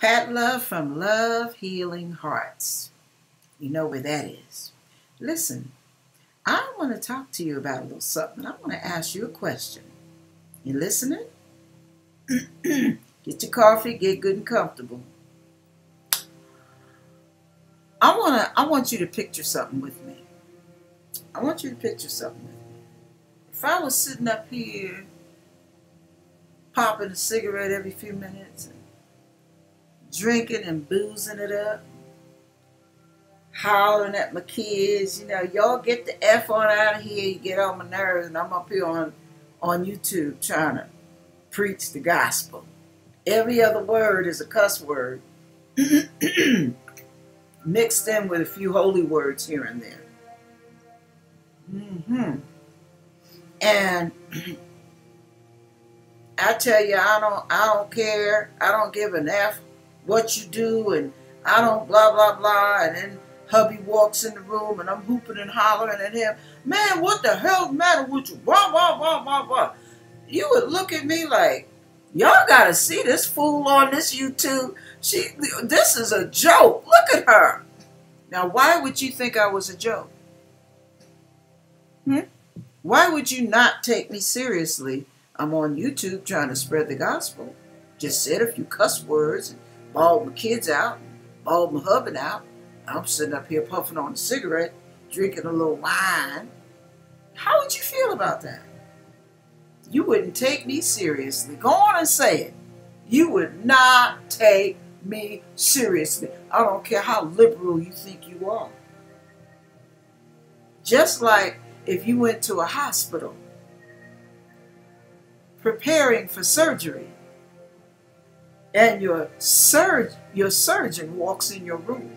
Pat Love from Love Healing Hearts. You know where that is. Listen, I want to talk to you about a little something. I want to ask you a question. You listening? Get your coffee, get good and comfortable. I want you to picture something with me. I want you to picture something with me. If I was sitting up here popping a cigarette every few minutes and drinking and boozing it up, hollering at my kids, you know, y'all get the F on out of here, you get on my nerves, and I'm up here on YouTube trying to preach the gospel. Every other word is a cuss word mixed in with a few holy words here and there. And I tell you, I don't care. I don't give an F what you do, and I don't blah, blah, blah. And then hubby walks in the room, and I'm hooping and hollering at him. Man, what the hell's the matter with you? Blah, blah, blah, blah, blah. You would look at me like, y'all got to see this fool on this YouTube. This is a joke. Look at her. Now, why would you think I was a joke? Why would you not take me seriously? I'm on YouTube trying to spread the gospel. Just said a few cuss words and bawled my kids out, bawled my husband out. I'm sitting up here puffing on a cigarette, drinking a little wine. How would you feel about that? You wouldn't take me seriously. Go on and say it. You would not take me seriously. I don't care how liberal you think you are. Just like if you went to a hospital preparing for surgery, and your surgeon walks in your room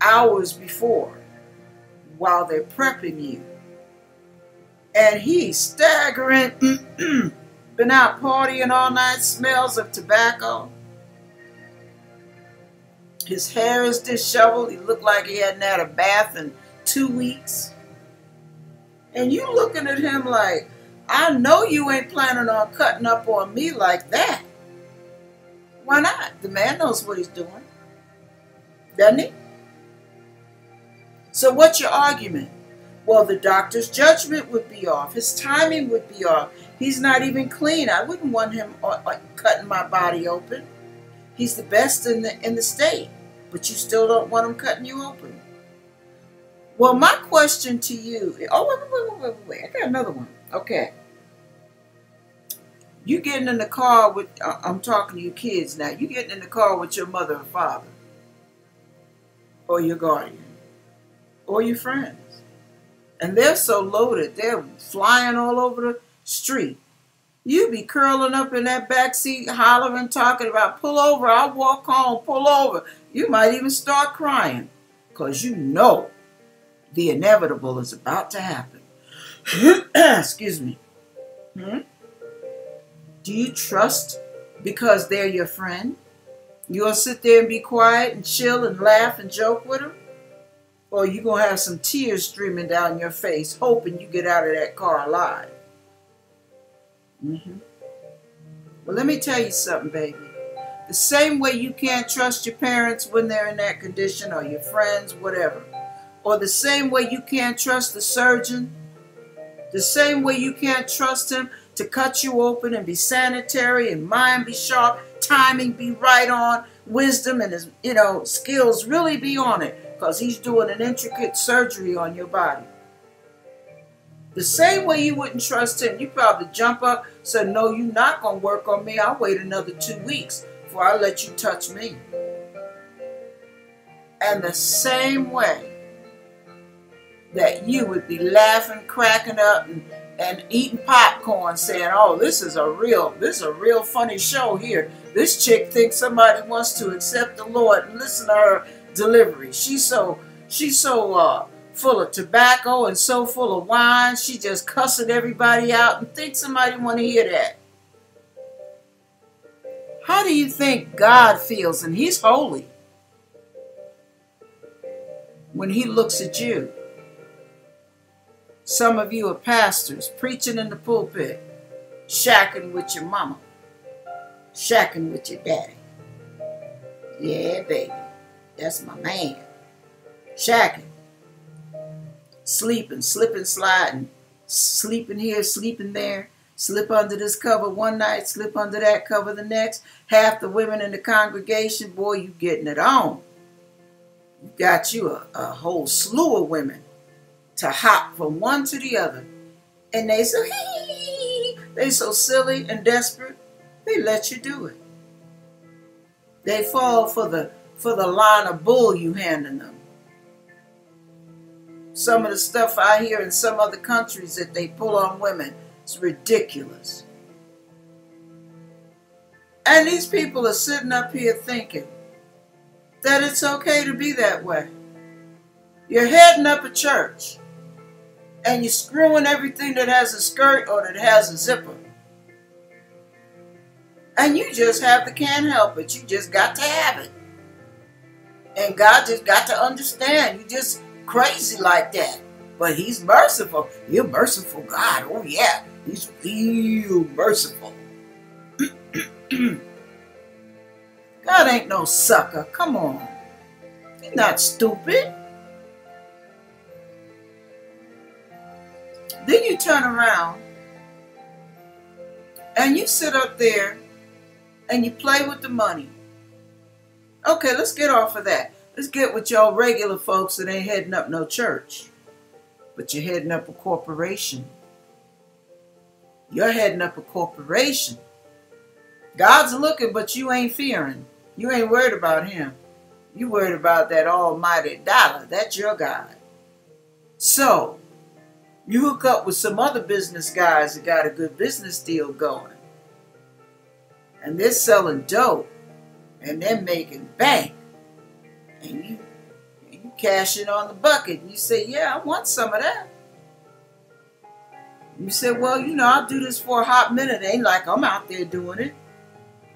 hours before while they're prepping you, and he's staggering, been out partying all night, smells of tobacco. His hair is disheveled. He looked like he hadn't had a bath in 2 weeks. And you looking at him like, I know you ain't planning on cutting up on me like that. Why not? The man knows what he's doing, doesn't he? So what's your argument? Well, the doctor's judgment would be off. His timing would be off. He's not even clean. I wouldn't want him cutting my body open. He's the best in the state, but you still don't want him cutting you open. Well, my question to you, wait, I got another one. Okay. You getting in the car with, I'm talking to you kids now, you getting in the car with your mother or father, or your guardian, or your friends. And they're so loaded, they're flying all over the street. You be curling up in that back seat, hollering, talking about, pull over, I'll walk home, pull over. You might even start crying, because you know the inevitable is about to happen. Excuse me. Do you trust because they're your friend? You gonna sit there and be quiet and chill and laugh and joke with them? Or you gonna have some tears streaming down your face, hoping you get out of that car alive? Well, let me tell you something, baby. The same way you can't trust your parents when they're in that condition, or your friends, whatever, or the same way you can't trust the surgeon, the same way you can't trust him to cut you open and be sanitary and mind be sharp, timing be right on, wisdom and his, you know, skills really be on it, because he's doing an intricate surgery on your body. The same way you wouldn't trust him, you probably jump up, say, no, you're not going to work on me. I'll wait another 2 weeks before I let you touch me. And the same way that you would be laughing, cracking up, and eating popcorn, saying, oh, this is a real funny show here. This chick thinks somebody wants to accept the Lord and listen to her delivery. She's so full of tobacco and so full of wine, she just cussing everybody out and thinks somebody want to hear that. How do you think God feels, and he's holy, when he looks at you? Some of you are pastors, preaching in the pulpit, shacking with your mama, shacking with your daddy, Yeah, baby. That's my man. Shacking. Sleeping, slipping, sliding. Sleeping here, sleeping there. Slip under this cover one night, slip under that cover the next. Half the women in the congregation, boy, you getting it on. You got you a whole slew of women to hop from one to the other. And they so hee, they so silly and desperate, they let you do it. They fall for the line of bull you handing them. Some of the stuff I hear in some other countries that they pull on women is ridiculous. And these people are sitting up here thinking that it's okay to be that way. You're heading up a church and you're screwing everything that has a skirt or that has a zipper. And you just can't help it. You just got to have it. And God just got to understand. You just crazy like that. But he's merciful. You're merciful, God. Oh, yeah. He's real merciful. God ain't no sucker. Come on. He's not stupid. Then you turn around and you sit up there and you play with the money. Okay, let's get off of that. Let's get with y'all regular folks that ain't heading up no church. But you're heading up a corporation. You're heading up a corporation. God's looking, but you ain't fearing. You ain't worried about him. You worried about that almighty dollar. That's your God. So, you hook up with some other business guys that got a good business deal going. And they're selling dope. And they're making bank. And you cash in on the bucket. And you say, yeah, I want some of that. And you say, well, you know, I'll do this for a hot minute. It ain't like I'm out there doing it.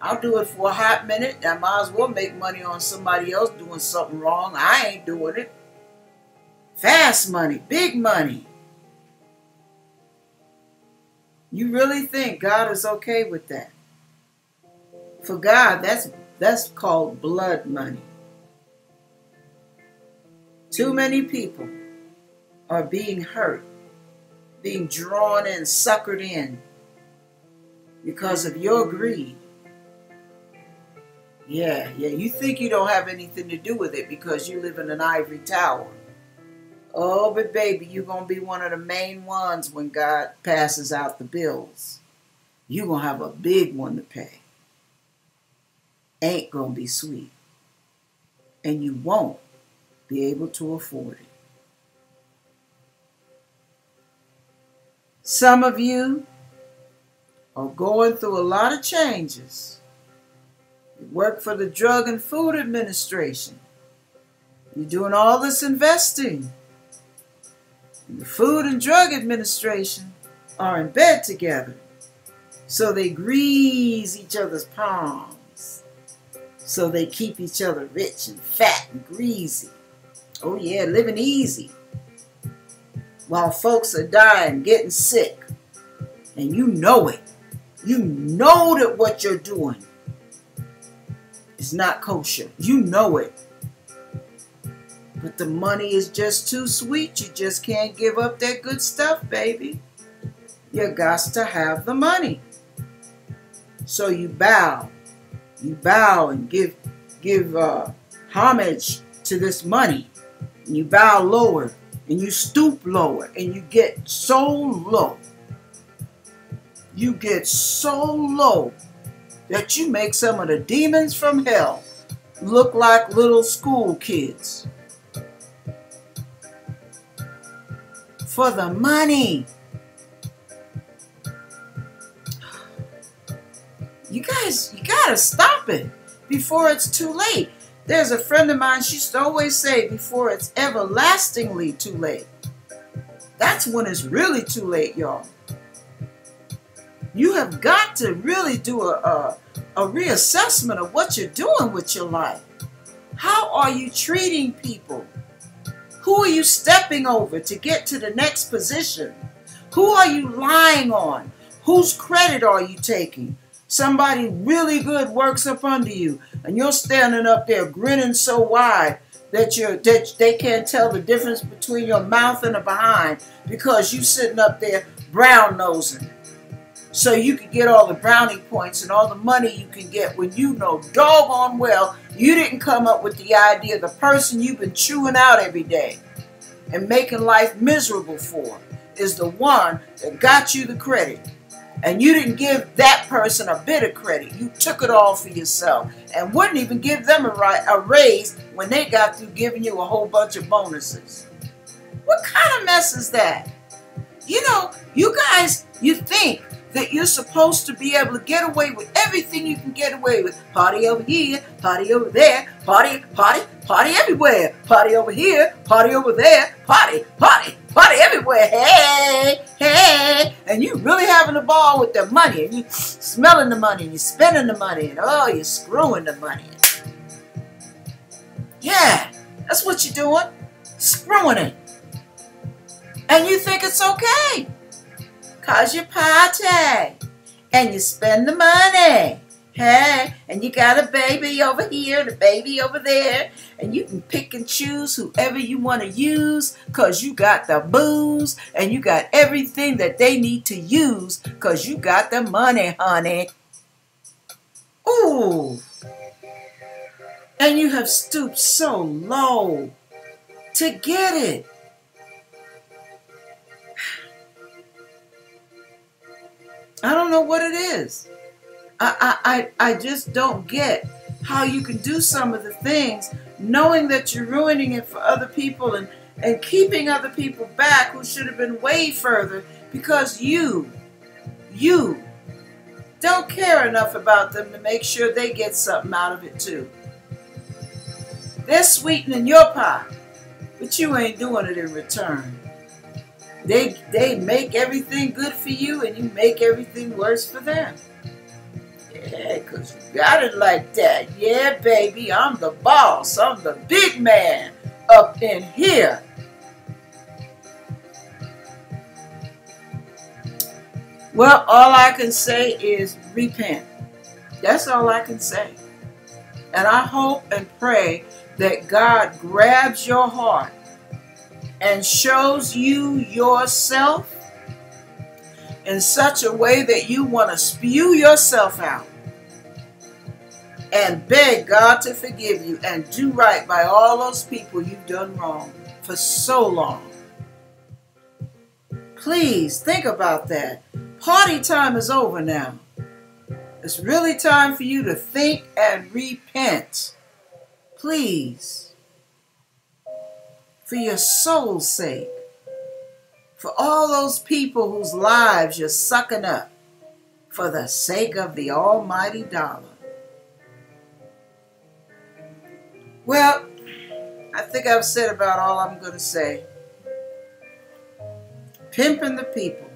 I'll do it for a hot minute. I might as well make money on somebody else doing something wrong. I ain't doing it. Fast money, big money. You really think God is okay with that? For God, that's called blood money. Too many people are being hurt, being drawn in, suckered in because of your greed. Yeah, you think you don't have anything to do with it because you live in an ivory tower. Oh, but baby, you're going to be one of the main ones when God passes out the bills. You're going to have a big one to pay. Ain't gonna be sweet, and you won't be able to afford it. Some of you are going through a lot of changes. You work for the Drug and Food Administration. You're doing all this investing. And the Food and Drug Administration are in bed together, so they grease each other's palms. So they keep each other rich and fat and greasy. Oh yeah, living easy. While folks are dying, getting sick. And you know it. You know that what you're doing is not kosher. You know it. But the money is just too sweet. You just can't give up that good stuff, baby. You got to have the money. So you bow. You bow and give homage to this money. And you bow lower and you stoop lower and you get so low. You get so low that you make some of the demons from hell look like little school kids. For the money. You guys, you gotta stop it before it's too late. There's a friend of mine, she used to always say, before it's everlastingly too late. That's when it's really too late, y'all. You have got to really do a reassessment of what you're doing with your life. How are you treating people? Who are you stepping over to get to the next position? Who are you lying on? Whose credit are you taking? Somebody really good works up under you, and you're standing up there grinning so wide that they can't tell the difference between your mouth and the behind because you sitting up there brown-nosing. So you can get all the brownie points and all the money you can get when you know doggone well you didn't come up with the idea. The person you've been chewing out every day and making life miserable for is the one that got you the credit. And you didn't give that person a bit of credit. You took it all for yourself and wouldn't even give them a raise when they got through giving you a whole bunch of bonuses. What kind of mess is that? You know, you guys, you think that you're supposed to be able to get away with everything you can get away with. Party over here, party over there, party everywhere. Party over here, party over there, party everywhere. Hey. And you really having a ball with the money, and you smelling the money, and you spending the money, and oh, you're screwing the money. Yeah, that's what you're doing, screwing it. And you think it's okay, cause you party, and you spend the money, hey, and you got a baby over here, and a baby over there, and you can pick and choose whoever you want to use, cause you got the booze, and you got everything that they need to use, cause you got the money, honey. Ooh, and you have stooped so low to get it. I don't know what it is. I just don't get how you can do some of the things knowing that you're ruining it for other people and keeping other people back who should have been way further because you don't care enough about them to make sure they get something out of it too. They're sweetening your pie, but you ain't doing it in return. They make everything good for you, and you make everything worse for them. Yeah, because you got it like that. Yeah, baby, I'm the boss. I'm the big man up in here. Well, all I can say is repent. That's all I can say. And I hope and pray that God grabs your heart and shows you yourself in such a way that you want to spew yourself out and beg God to forgive you and do right by all those people you've done wrong for so long. Please think about that. Party time is over now. It's really time for you to think and repent. Please. For your soul's sake, for all those people whose lives you're sucking up, for the sake of the almighty dollar. Well, I think I've said about all I'm going to say. Pimping the people,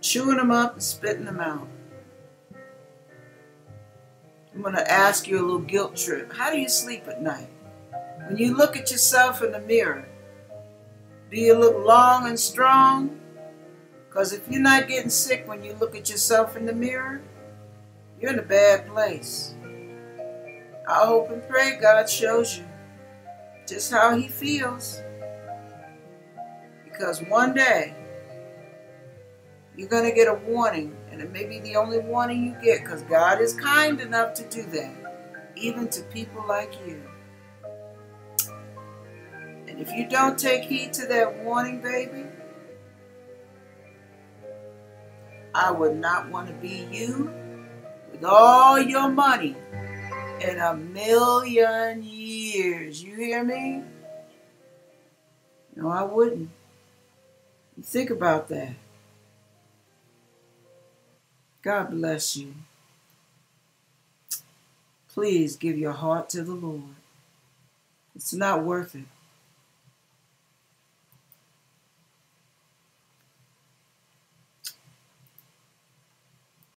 chewing them up and spitting them out. I'm going to ask you a little guilt trip. How do you sleep at night? When you look at yourself in the mirror, do you look long and strong? Because if you're not getting sick when you look at yourself in the mirror, you're in a bad place. I hope and pray God shows you just how he feels. Because one day, you're going to get a warning, and it may be the only warning you get, because God is kind enough to do that, even to people like you. If you don't take heed to that warning, baby, I would not want to be you with all your money in a million years. You hear me? No, I wouldn't. You think about that. God bless you. Please give your heart to the Lord. It's not worth it.